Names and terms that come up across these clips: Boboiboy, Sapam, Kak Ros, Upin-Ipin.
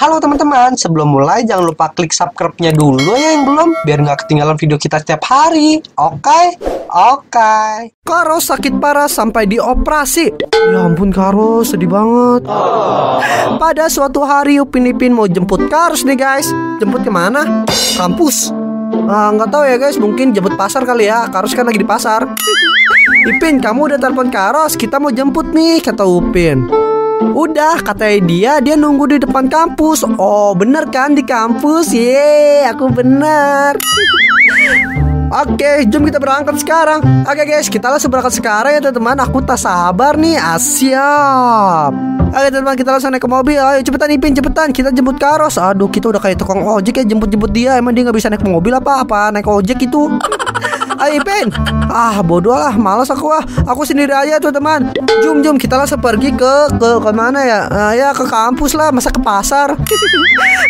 Halo teman-teman, sebelum mulai jangan lupa klik subscribe-nya dulu ya yang belum, biar nggak ketinggalan video kita setiap hari. Oke. Kak Ros sakit parah sampai dioperasi. Ya ampun Kak Ros, sedih banget. Pada suatu hari Upin-Ipin mau jemput Kak Ros nih guys. Jemput kemana? Kampus. Nggak tahu ya guys, mungkin jemput pasar kali ya. Kak Ros kan lagi di pasar. Ipin, kamu udah telepon Kak Ros, kita mau jemput nih, kata Upin. Udah, katanya dia nunggu di depan kampus. Oh bener kan, di kampus. Yeay, aku bener. Oke, jom kita berangkat sekarang. Oke guys, kita langsung berangkat sekarang ya teman-teman. Aku tak sabar nih, siap. Oke teman-teman, kita langsung naik ke mobil. Ayo cepetan Ipin, cepetan, kita jemput Kak Ros. Aduh, kita udah kayak tukang ojek ya, jemput-jemput dia. Emang dia gak bisa naik mobil apa-apa, naik ojek itu. Ayo Ipin, bodoh lah, malas aku ah. Aku sendiri aja tuh teman. Jom kita langsung pergi ke mana ya? Ya ke kampus lah, masa ke pasar.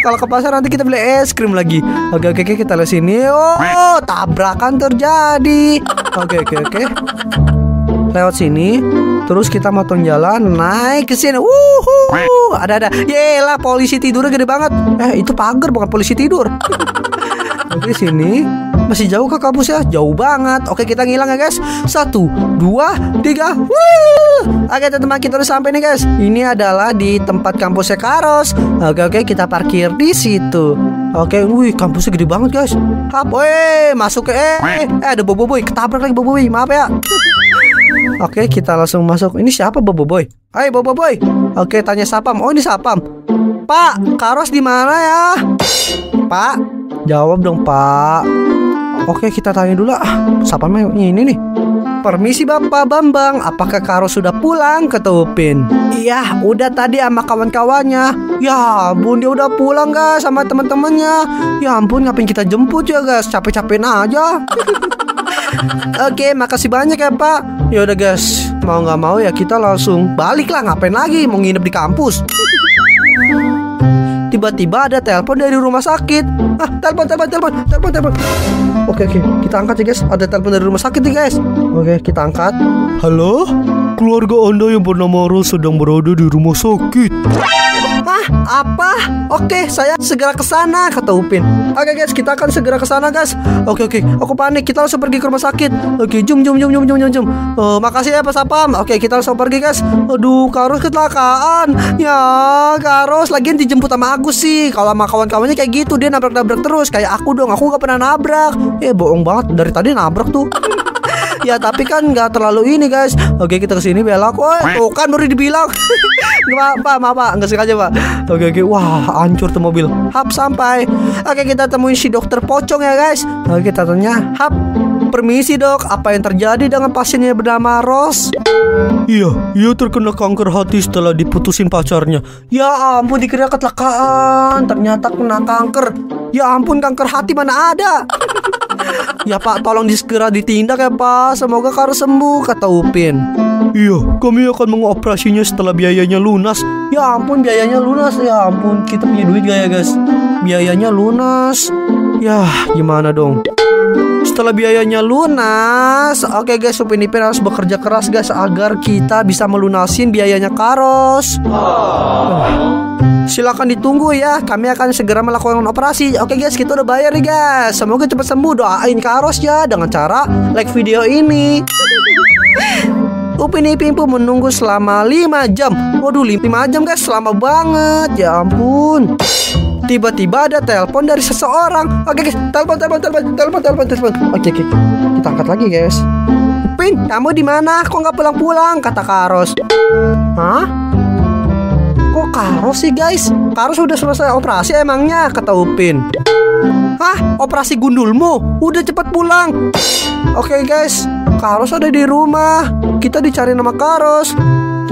Kalau ke pasar nanti kita beli es krim lagi. Oke, kita lihat sini. Oh, tabrakan terjadi. Oke. Lewat sini, terus kita motong jalan naik ke sini. Wuhu, ada. Yelah, polisi tidurnya gede banget. Itu pagar bukan polisi tidur. Oke, sini masih jauh ke kampus ya, jauh banget. Oke, kita ngilang ya guys. 1, 2, 3. Wuh! Oke teman-teman, kita udah sampai nih guys. Ini adalah di tempat kampusnya Kak Ros. Oke, kita parkir di situ. Oke, wih, kampusnya gede banget guys. Masuk ke ada Boboiboy, ketabrak lagi Boboiboy. Maaf ya. Oke, kita langsung masuk. Ini siapa Boboiboy? Hai Boboiboy. Oke, tanya Sapam. Oh, ini Sapam. Pak, Kak Ros di mana ya? Pak, jawab dong Pak. Oke, kita tanya dulu. Sapamnya ini nih. Permisi Bapak Bambang, apakah Kak Ros sudah pulang, kata Upin? Iya, udah tadi sama kawan-kawannya. Ya ampun, dia udah pulang guys sama teman-temannya. Ya ampun, ngapain kita jemput ya guys, capek-capekin aja. Oke, makasih banyak ya Pak. Ya udah guys, mau nggak mau ya kita langsung balik lah, ngapain lagi, mau nginep di kampus. Tiba-tiba ada telepon dari rumah sakit. Telepon. Oke, kita angkat ya guys. Ada telepon dari rumah sakit nih guys. Oke, kita angkat. Halo, keluarga Anda yang bernama Ros sedang berada di rumah sakit. Hah? Apa? Oke, saya segera ke sana, kata Upin. Oke guys, kita akan segera ke sana guys. Oke, aku panik. Kita langsung pergi ke rumah sakit. Oke, jom. Makasih ya Pak Sapam. Oke, kita langsung pergi guys. Aduh, Kak Ros kecelakaan. Ya, Kak Ros lagian dijemput sama aku sih. Kalau sama kawan-kawannya kayak gitu, dia nabrak-nabrak terus. Kayak aku dong, aku gak pernah nabrak. Bohong banget, dari tadi nabrak tuh. Ya tapi kan nggak terlalu ini guys. Oke, kita kesini belok. Tuh kan baru dibilang. Maaf pak, nggak sengaja pak. Oke, wah hancur tuh mobil. Hap sampai. Oke, kita temuin si dokter pocong ya guys. Oke, kita tanya. Hap, permisi dok, apa yang terjadi dengan pasiennya bernama Ros? Iya, ia terkena kanker hati setelah diputusin pacarnya. Ya ampun, dikira kecelakaan, ternyata kena kanker. Ya ampun, kanker hati mana ada. Ya Pak, tolong disegera ditindak ya Pak. Semoga Kak Ros sembuh, kata Upin. Iya, kami akan mengoperasinya setelah biayanya lunas. Ya ampun, biayanya lunas. Ya ampun, kita punya duit gak ya guys? Biayanya lunas. Yah, gimana dong? Setelah biayanya lunas, oke guys, Upin-Ipin harus bekerja keras guys agar kita bisa melunasin biayanya Kak Ros. Silakan ditunggu ya, kami akan segera melakukan operasi. Oke guys, kita udah bayar nih guys. Semoga cepat sembuh, doain Kak Ros ya dengan cara like video ini. Upin-Ipin pun menunggu selama 5 jam. Waduh, 5 jam guys, lama banget. Ya ampun. Tiba-tiba ada telepon dari seseorang. Oke guys, telepon. Oke, kita angkat lagi guys. Upin, kamu di mana? Kok nggak pulang-pulang, kata Kak Ros. Hah? Kok Kak Ros sih guys? Kak Ros udah selesai operasi emangnya, kata Upin. Hah? Operasi gundulmu? Udah, cepet pulang. Oke guys, Kak Ros ada di rumah. Kita dicari nama Kak Ros.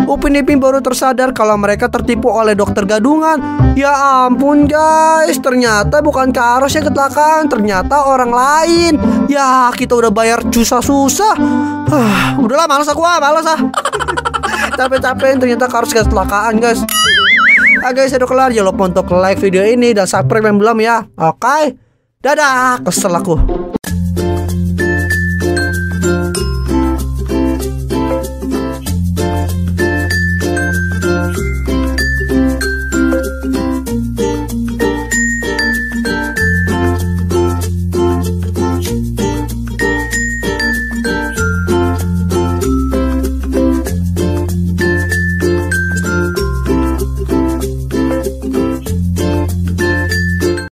Upin-Ipin baru tersadar kalau mereka tertipu oleh dokter gadungan. Ya ampun guys, ternyata bukan Kak Ros yang kecelakaan, ternyata orang lain. Ya, kita udah bayar susah-susah. Udahlah, males ah. Capek-capek, ternyata Kak Ros kecelakaan guys. Guys, udah kelar. Jangan lupa untuk like video ini dan subscribe yang belum ya. Oke. Dadah, kesel aku.